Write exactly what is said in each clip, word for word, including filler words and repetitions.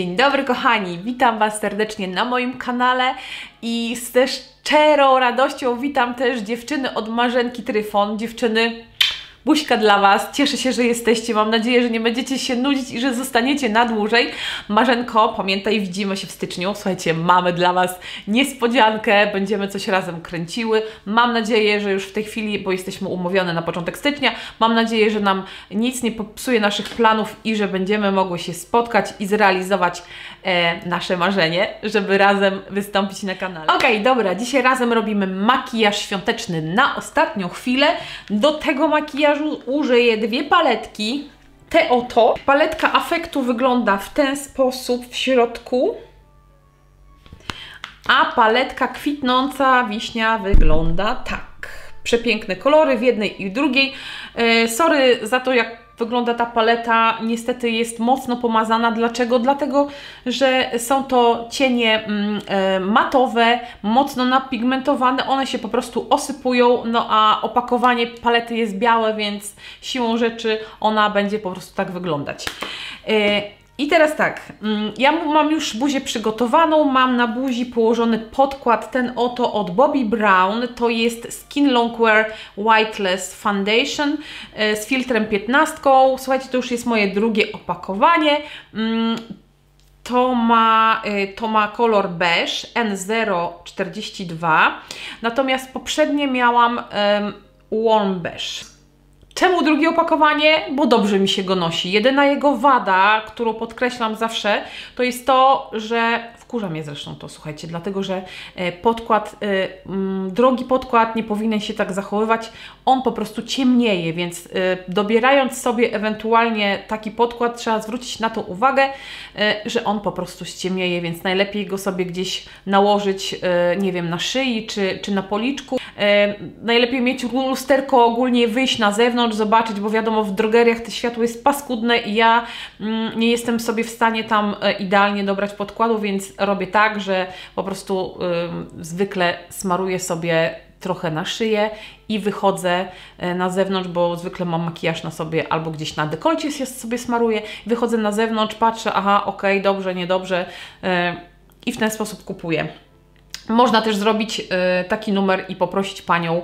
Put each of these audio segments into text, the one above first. Dzień dobry kochani, witam Was serdecznie na moim kanale i z też szczerą radością witam też dziewczyny od Marzenki Tryfon, dziewczyny buźka dla Was, cieszę się, że jesteście, mam nadzieję, że nie będziecie się nudzić i że zostaniecie na dłużej. Marzenko, pamiętaj, widzimy się w styczniu, słuchajcie, mamy dla Was niespodziankę, będziemy coś razem kręciły, mam nadzieję, że już w tej chwili, bo jesteśmy umówione na początek stycznia, mam nadzieję, że nam nic nie popsuje naszych planów i że będziemy mogły się spotkać i zrealizować e, nasze marzenie, żeby razem wystąpić na kanale. Okej, okay, dobra, dzisiaj razem robimy makijaż świąteczny na ostatnią chwilę, do tego makijażu użyję dwie paletki, te oto. Paletka Afektu wygląda w ten sposób w środku, a paletka Kwitnąca Wiśnia wygląda tak. Przepiękne kolory w jednej i w drugiej. E, sorry za to, jak wygląda ta paleta, niestety jest mocno pomazana. Dlaczego? Dlatego, że są to cienie matowe, mocno napigmentowane, one się po prostu osypują, no a opakowanie palety jest białe, więc siłą rzeczy ona będzie po prostu tak wyglądać. I teraz tak, ja mam już buzię przygotowaną, mam na buzi położony podkład, ten oto od Bobbi Brown, to jest Skin Longwear Whiteless Foundation z filtrem piętnaście, słuchajcie, to już jest moje drugie opakowanie, to ma, to ma kolor beige N zero czterdzieści dwa, natomiast poprzednie miałam Warm Beige. Czemu drugie opakowanie? Bo dobrze mi się go nosi. Jedyna jego wada, którą podkreślam zawsze, to jest to, że... Wkurza mnie zresztą to, słuchajcie, dlatego, że podkład, drogi podkład nie powinien się tak zachowywać. On po prostu ciemnieje, więc dobierając sobie ewentualnie taki podkład, trzeba zwrócić na to uwagę, że on po prostu ciemnieje, więc najlepiej go sobie gdzieś nałożyć, nie wiem, na szyi czy, czy na policzku. Najlepiej mieć lusterko ogólnie, wyjść na zewnątrz, zobaczyć, bo wiadomo, w drogeriach to światło jest paskudne i ja nie jestem sobie w stanie tam idealnie dobrać podkładu, więc robię tak, że po prostu yy, zwykle smaruję sobie trochę na szyję i wychodzę na zewnątrz, bo zwykle mam makijaż na sobie albo gdzieś na dekolcie się sobie smaruję, wychodzę na zewnątrz, patrzę, aha, okej, okay, dobrze, niedobrze yy, i w ten sposób kupuję. Można też zrobić taki numer i poprosić panią,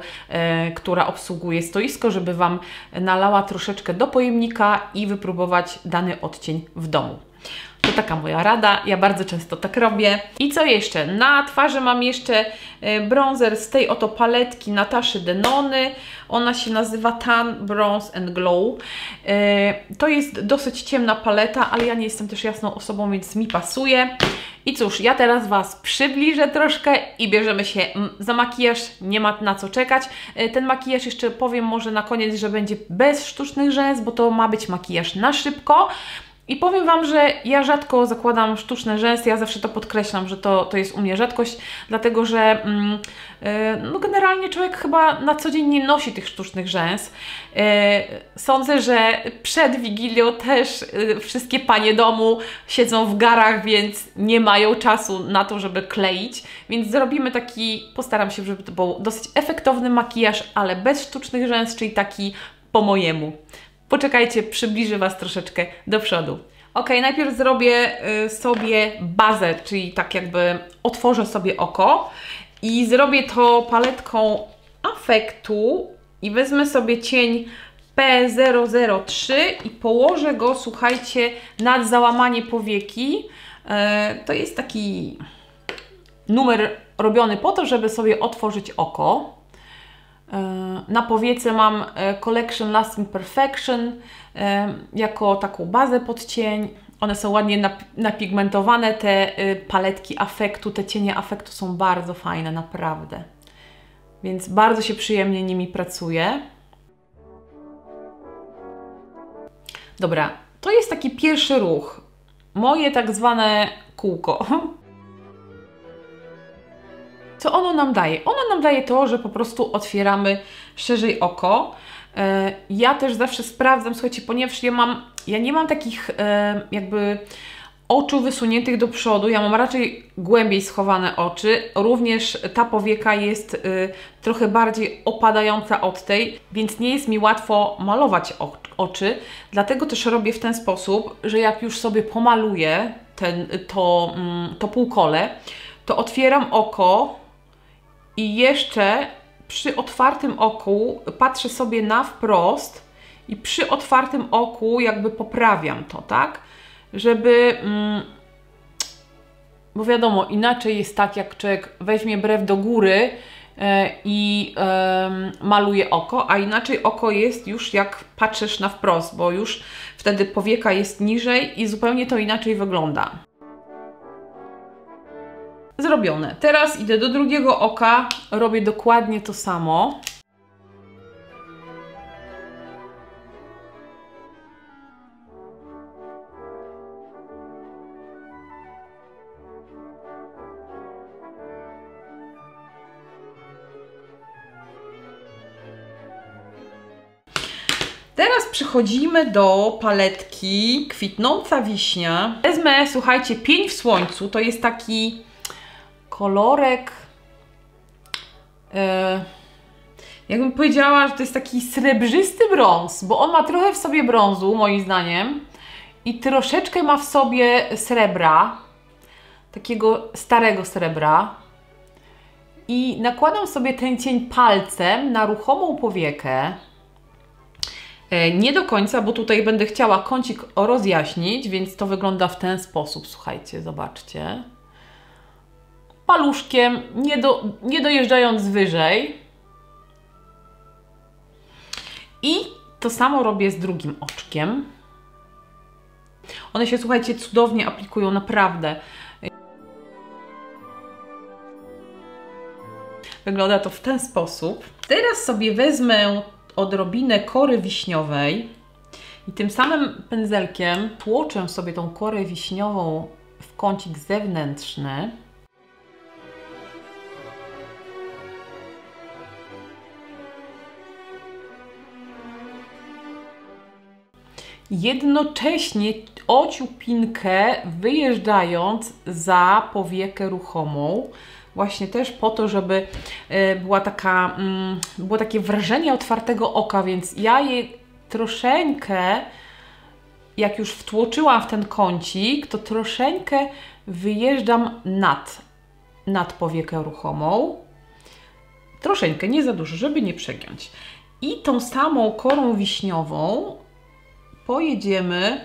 która obsługuje stoisko, żeby Wam nalała troszeczkę do pojemnika i wypróbować dany odcień w domu. To taka moja rada, ja bardzo często tak robię. I co jeszcze? Na twarzy mam jeszcze bronzer z tej oto paletki Nataszy Denony. Ona się nazywa Tan Bronze and Glow. To jest dosyć ciemna paleta, ale ja nie jestem też jasną osobą, więc mi pasuje. I cóż, ja teraz Was przybliżę troszkę i bierzemy się za makijaż, nie ma na co czekać. Ten makijaż jeszcze powiem może na koniec, że będzie bez sztucznych rzęs, bo to ma być makijaż na szybko. I powiem Wam, że ja rzadko zakładam sztuczne rzęsy, ja zawsze to podkreślam, że to, to jest u mnie rzadkość, dlatego że mm, yy, no generalnie człowiek chyba na co dzień nie nosi tych sztucznych rzęs. Yy, sądzę, że przed Wigilią też yy, wszystkie panie domu siedzą w garach, więc nie mają czasu na to, żeby kleić, więc zrobimy taki, postaram się, żeby to był dosyć efektowny makijaż, ale bez sztucznych rzęs, czyli taki po mojemu. Poczekajcie, przybliżę Was troszeczkę do przodu. Ok, najpierw zrobię sobie bazę, czyli tak jakby otworzę sobie oko i zrobię to paletką Afektu i wezmę sobie cień P zero zero trzy i położę go, słuchajcie, nad załamanie powieki. To jest taki numer robiony po to, żeby sobie otworzyć oko. Na powiece mam Collection Lasting Perfection jako taką bazę pod cień. One są ładnie napigmentowane, te paletki Afektu, te cienie Afektu są bardzo fajne, naprawdę. Więc bardzo się przyjemnie nimi pracuje. Dobra, to jest taki pierwszy ruch. Moje tak zwane kółko. Co ono nam daje? Ono nam daje to, że po prostu otwieramy szerzej oko. Ja też zawsze sprawdzam, słuchajcie, ponieważ ja mam, ja nie mam takich jakby oczu wysuniętych do przodu, ja mam raczej głębiej schowane oczy, również ta powieka jest trochę bardziej opadająca od tej, więc nie jest mi łatwo malować oczy, dlatego też robię w ten sposób, że jak już sobie pomaluję, ten, to, to półkole, to otwieram oko i jeszcze przy otwartym oku patrzę sobie na wprost i przy otwartym oku jakby poprawiam to, tak? Żeby... Bo wiadomo, inaczej jest tak, jak człowiek weźmie brew do góry i yy, maluje oko, a inaczej oko jest już jak patrzysz na wprost, bo już wtedy powieka jest niżej i zupełnie to inaczej wygląda. Zrobione. Teraz idę do drugiego oka, robię dokładnie to samo. Teraz przechodzimy do paletki Kwitnąca Wiśnia. Wezmę, słuchajcie, Pień w Słońcu. To jest taki kolorek... E, jakbym powiedziała, że to jest taki srebrzysty brąz, bo on ma trochę w sobie brązu, moim zdaniem. I troszeczkę ma w sobie srebra. Takiego starego srebra. I nakładam sobie ten cień palcem na ruchomą powiekę. Nie do końca, bo tutaj będę chciała kącik rozjaśnić, więc to wygląda w ten sposób, słuchajcie, zobaczcie. Paluszkiem, nie, do, nie dojeżdżając wyżej. I to samo robię z drugim oczkiem. One się, słuchajcie, cudownie aplikują, naprawdę. Wygląda to w ten sposób. Teraz sobie wezmę odrobinę kory wiśniowej i tym samym pędzelkiem tłoczę sobie tą korę wiśniową w kącik zewnętrzny. Jednocześnie ociupinkę wyjeżdżając za powiekę ruchomą. Właśnie też po to, żeby była taka, było takie wrażenie otwartego oka, więc ja jej troszeczkę, jak już wtłoczyłam w ten kącik, to troszeczkę wyjeżdżam nad, nad powiekę ruchomą. Troszeczkę, nie za dużo, żeby nie przegiąć. I tą samą korą wiśniową pojedziemy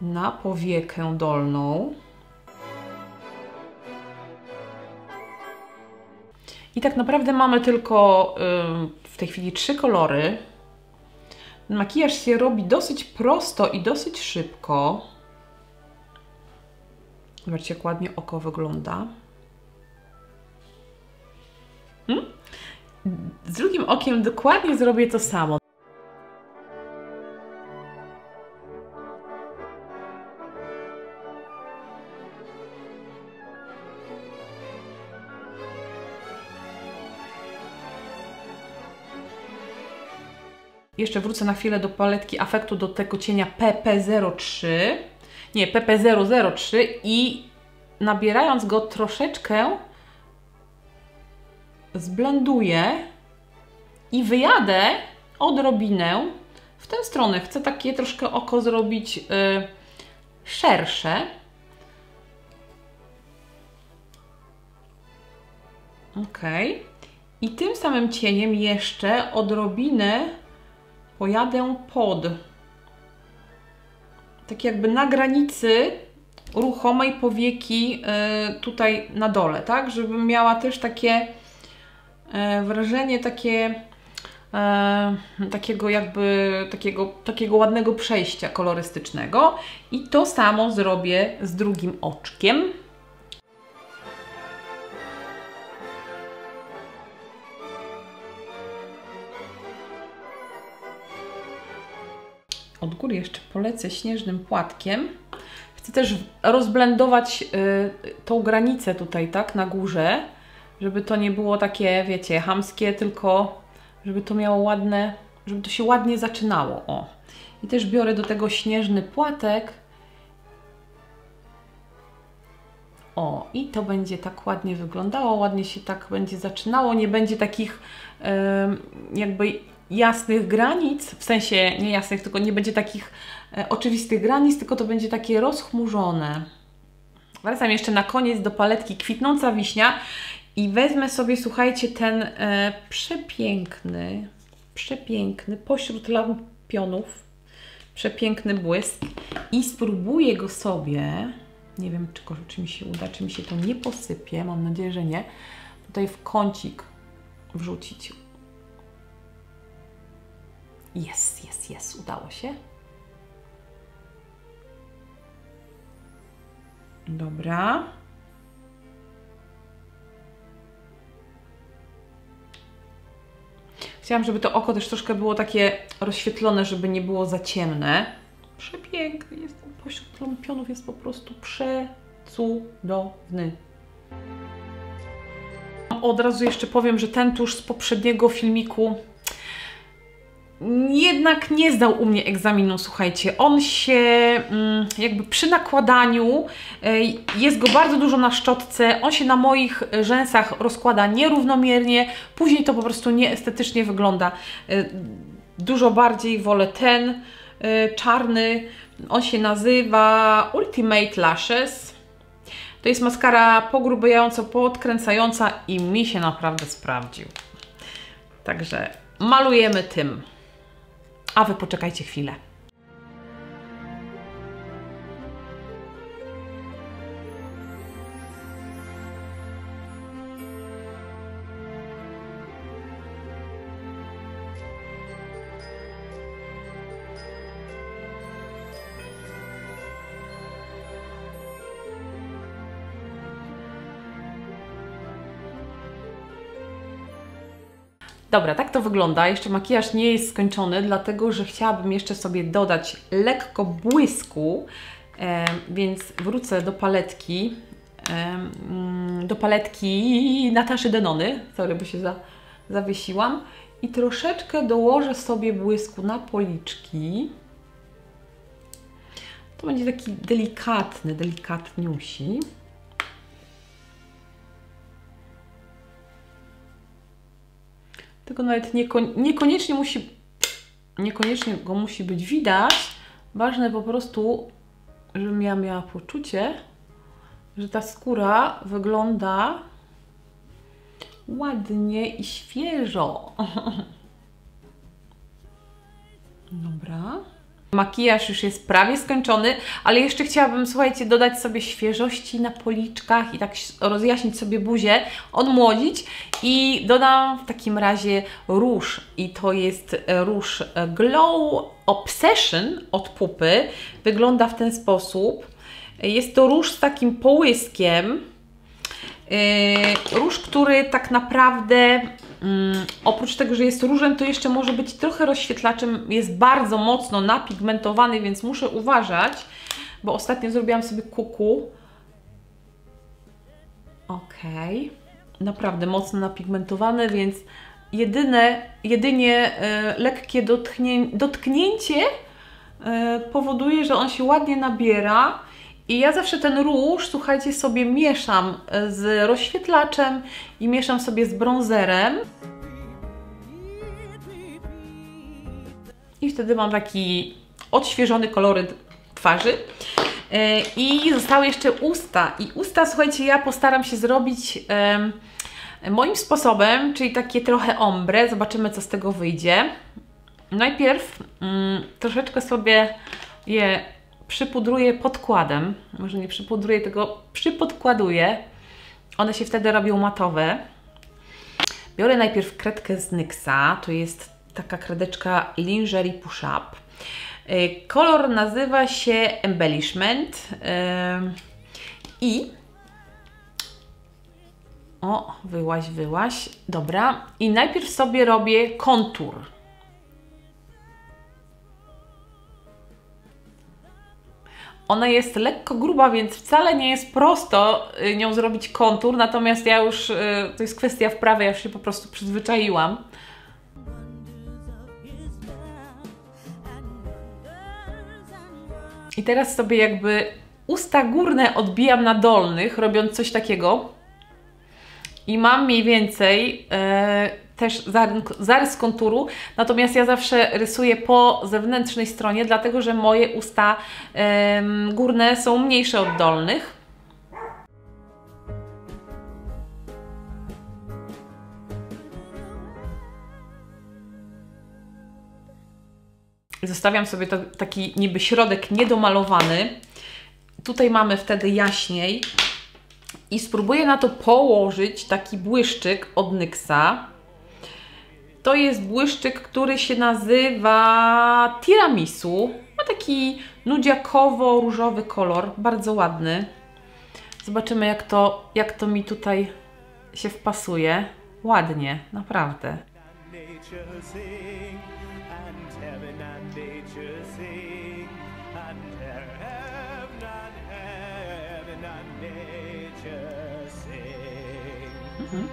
na powiekę dolną. I tak naprawdę mamy tylko ym, w tej chwili trzy kolory. Makijaż się robi dosyć prosto i dosyć szybko. Zobaczcie, jak ładnie oko wygląda. Hmm? Z drugim okiem dokładnie zrobię to samo. Jeszcze wrócę na chwilę do paletki Afektu, do tego cienia P P zero trzy. Nie, P P zero zero trzy i nabierając go troszeczkę zblenduję i wyjadę odrobinę w tę stronę. Chcę takie troszkę oko zrobić yy, szersze. Ok. I tym samym cieniem jeszcze odrobinę pojadę pod, tak jakby na granicy ruchomej powieki y, tutaj na dole, tak? Żebym miała też takie y, wrażenie takie, y, takiego jakby takiego, takiego ładnego przejścia kolorystycznego. I to samo zrobię z drugim oczkiem. Od góry jeszcze polecę śnieżnym płatkiem. Chcę też rozblendować y, tą granicę tutaj, tak, na górze, żeby to nie było takie, wiecie, chamskie, tylko żeby to miało ładne, żeby to się ładnie zaczynało. O. I też biorę do tego śnieżny płatek. O, i to będzie tak ładnie wyglądało, ładnie się tak będzie zaczynało, nie będzie takich y, jakby jasnych granic, w sensie nie jasnych, tylko nie będzie takich e, oczywistych granic, tylko to będzie takie rozchmurzone. Wracam jeszcze na koniec do paletki Kwitnąca Wiśnia i wezmę sobie, słuchajcie, ten e, przepiękny, przepiękny, pośród lampionów, przepiękny błysk i spróbuję go sobie, nie wiem, czy, czy mi się uda, czy mi się to nie posypie, mam nadzieję, że nie, tutaj w kącik wrzucić. Jest, jest, jest, udało się. Dobra. Chciałam, żeby to oko też troszkę było takie rozświetlone, żeby nie było za ciemne. Przepiękny jest ten pośród lampionów, jest po prostu przecudowny. Od razu jeszcze powiem, że ten tusz z poprzedniego filmiku jednak nie zdał u mnie egzaminu, słuchajcie. On się jakby przy nakładaniu, jest go bardzo dużo na szczotce, on się na moich rzęsach rozkłada nierównomiernie, później to po prostu nieestetycznie wygląda. Dużo bardziej wolę ten czarny, on się nazywa Ultimate Lashes. To jest maskara pogrubiająco podkręcająca i mi się naprawdę sprawdził. Także malujemy tym. A Wy poczekajcie chwilę. Dobra, tak to wygląda. Jeszcze makijaż nie jest skończony, dlatego że chciałabym jeszcze sobie dodać lekko błysku, e, więc wrócę do paletki, e, do paletki Nataszy Denony, sorry, bo się za, zawiesiłam, i troszeczkę dołożę sobie błysku na policzki. To będzie taki delikatny, delikatniusi. Tylko nawet nieko niekoniecznie musi, niekoniecznie go musi być widać. Ważne po prostu, żebym ja miała poczucie, że ta skóra wygląda ładnie i świeżo. Dobra. Makijaż już jest prawie skończony, ale jeszcze chciałabym, słuchajcie, dodać sobie świeżości na policzkach i tak rozjaśnić sobie buzię, odmłodzić, i dodam w takim razie róż, i to jest róż Glow Obsession od Pupy. Wygląda w ten sposób. Jest to róż z takim połyskiem, róż, który tak naprawdę... Mm, oprócz tego, że jest różem, to jeszcze może być trochę rozświetlaczem, jest bardzo mocno napigmentowany, więc muszę uważać, bo ostatnio zrobiłam sobie kuku. Okej, okay. Naprawdę mocno napigmentowany, więc jedyne, jedynie y, lekkie dotknię, dotknięcie y, powoduje, że on się ładnie nabiera. I ja zawsze ten róż, słuchajcie, sobie mieszam z rozświetlaczem i mieszam sobie z bronzerem. I wtedy mam taki odświeżony koloryt twarzy. I zostały jeszcze usta. I usta, słuchajcie, ja postaram się zrobić moim sposobem, czyli takie trochę ombre. Zobaczymy, co z tego wyjdzie. Najpierw mm, troszeczkę sobie je przypudruję podkładem, może nie przypudruję, tylko przypodkładuję. One się wtedy robią matowe. Biorę najpierw kredkę z niksa, to jest taka kredeczka Lingerie Push-up. Kolor nazywa się Embellishment i... O, wyłaź, wyłaź, dobra. I najpierw sobie robię kontur. Ona jest lekko gruba, więc wcale nie jest prosto nią zrobić kontur, natomiast ja już, to jest kwestia wprawy, ja już się po prostu przyzwyczaiłam. I teraz sobie jakby usta górne odbijam na dolnych, robiąc coś takiego. I mam mniej więcej też zarys konturu, natomiast ja zawsze rysuję po zewnętrznej stronie, dlatego że moje usta ym, górne są mniejsze od dolnych. Zostawiam sobie to, taki niby środek niedomalowany. Tutaj mamy wtedy jaśniej. I spróbuję na to położyć taki błyszczyk od niksa. To jest błyszczyk, który się nazywa Tiramisu. Ma taki nudziakowo-różowy kolor, bardzo ładny. Zobaczymy, jak to, jak to mi tutaj się wpasuje. Ładnie, naprawdę. Mhm.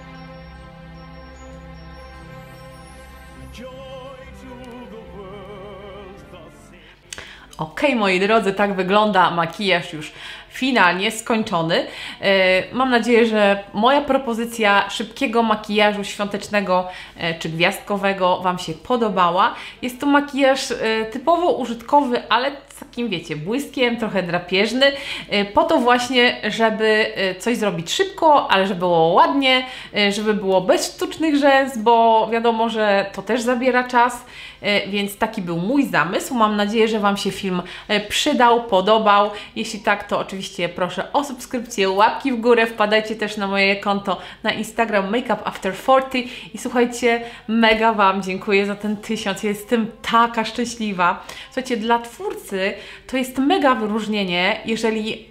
Ok, moi drodzy, tak wygląda makijaż już finalnie skończony. Mam nadzieję, że moja propozycja szybkiego makijażu świątecznego czy gwiazdkowego Wam się podobała. Jest to makijaż typowo użytkowy, ale z takim, wiecie, błyskiem, trochę drapieżny. Po to właśnie, żeby coś zrobić szybko, ale żeby było ładnie, żeby było bez sztucznych rzęs, bo wiadomo, że to też zabiera czas. Więc taki był mój zamysł. Mam nadzieję, że Wam się film przydał, podobał. Jeśli tak, to oczywiście proszę o subskrypcję, łapki w górę, wpadajcie też na moje konto na Instagram Makeup After Forty i słuchajcie, mega Wam dziękuję za ten tysiąc, ja jestem taka szczęśliwa. Słuchajcie, dla twórcy to jest mega wyróżnienie, jeżeli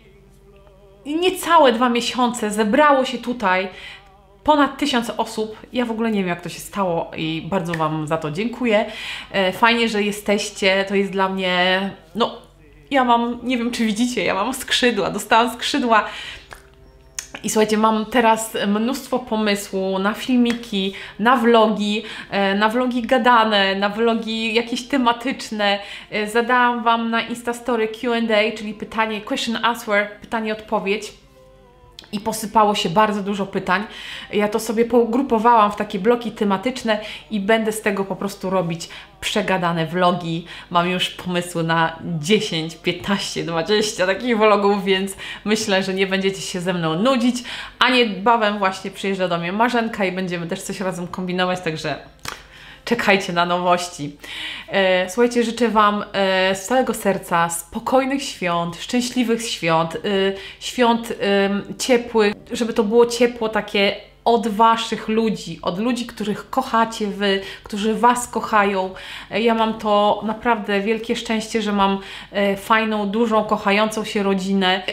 niecałe dwa miesiące zebrało się tutaj ponad tysiąc osób. Ja w ogóle nie wiem, jak to się stało i bardzo Wam za to dziękuję. Fajnie, że jesteście, to jest dla mnie, no, ja mam, nie wiem czy widzicie, ja mam skrzydła, dostałam skrzydła i słuchajcie, mam teraz mnóstwo pomysłu na filmiki, na vlogi, na vlogi gadane, na vlogi jakieś tematyczne. Zadałam Wam na Instastory Q and A, czyli pytanie, question answer, pytanie, odpowiedź. I posypało się bardzo dużo pytań. Ja to sobie pogrupowałam w takie bloki tematyczne i będę z tego po prostu robić przegadane vlogi. Mam już pomysły na dziesięć, piętnaście, dwadzieścia takich vlogów, więc myślę, że nie będziecie się ze mną nudzić. A niebawem właśnie przyjeżdża do mnie Marzenka i będziemy też coś razem kombinować, także czekajcie na nowości. Słuchajcie, życzę Wam z całego serca spokojnych świąt, szczęśliwych świąt, świąt ciepłych, żeby to było ciepło takie od Waszych ludzi, od ludzi, których kochacie Wy, którzy Was kochają. Ja mam to naprawdę wielkie szczęście, że mam fajną, dużą, kochającą się rodzinę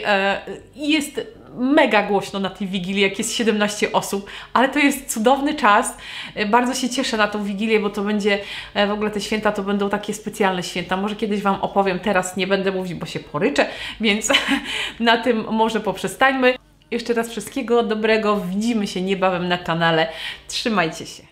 i jest mega głośno na tej Wigilii, jak jest siedemnaście osób, ale to jest cudowny czas. Bardzo się cieszę na tą Wigilię, bo to będzie, w ogóle te święta to będą takie specjalne święta. Może kiedyś Wam opowiem, teraz nie będę mówić, bo się poryczę, więc na tym może poprzestańmy. Jeszcze raz wszystkiego dobrego, widzimy się niebawem na kanale. Trzymajcie się.